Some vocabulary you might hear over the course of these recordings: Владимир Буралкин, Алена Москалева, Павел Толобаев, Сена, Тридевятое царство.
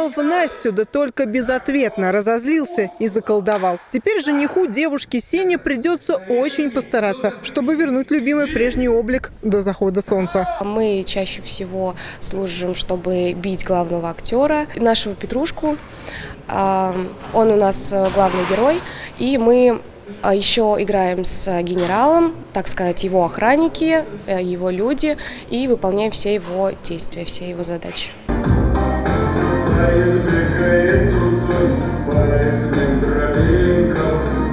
Поцеловал в Настю, да только безответно, разозлился и заколдовал. Теперь жениху девушки Сене придется очень постараться, чтобы вернуть любимый прежний облик до захода солнца. Мы чаще всего служим, чтобы бить главного актера, нашего Петрушку. Он у нас главный герой, и мы еще играем с генералом, так сказать, его охранники, его люди, и выполняем все его действия, все его задачи.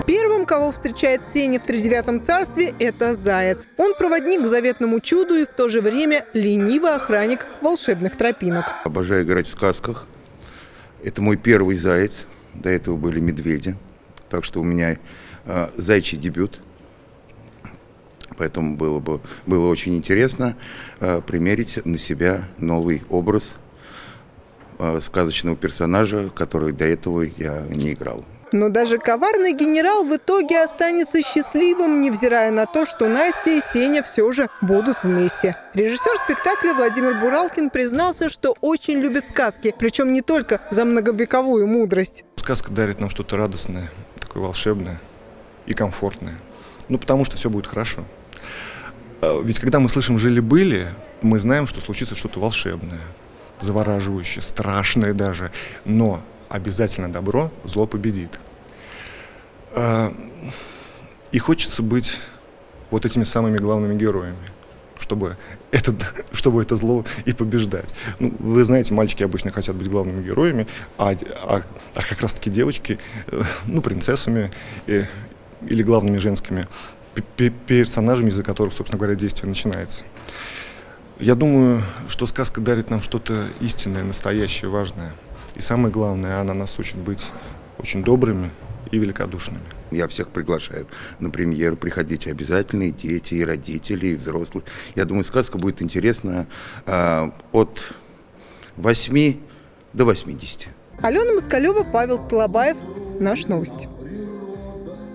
Первым, кого встречает Сеня в 39-м царстве, это заяц. Он проводник к заветному чуду и в то же время ленивый охранник волшебных тропинок. Обожаю играть в сказках. Это мой первый заяц. До этого были медведи. Так что у меня зайчий дебют. Поэтому было очень интересно примерить на себя новый образ сказочного персонажа, который до этого я не играл. Но даже коварный генерал в итоге останется счастливым, невзирая на то, что Настя и Сеня все же будут вместе. Режиссер спектакля Владимир Буралкин признался, что очень любит сказки, причем не только за многовековую мудрость. Сказка дарит нам что-то радостное, такое волшебное и комфортное. Ну, потому что все будет хорошо. Ведь когда мы слышим «жили-были», мы знаем, что случится что-то волшебное, завораживающее, страшное даже, но обязательно добро, зло победит. И хочется быть вот этими самыми главными героями, чтобы это зло и побеждать. Ну, вы знаете, мальчики обычно хотят быть главными героями, а как раз-таки девочки, ну, принцессами или главными женскими персонажами, из-за которых, собственно говоря, действие начинается. Я думаю, что сказка дарит нам что-то истинное, настоящее, важное. И самое главное, она нас учит быть очень добрыми и великодушными. Я всех приглашаю на премьеру. Приходите обязательно, и дети, и родители, и взрослые. Я думаю, сказка будет интересна от 8 до 80. Алена Москалева, Павел Толобаев. Наши новости.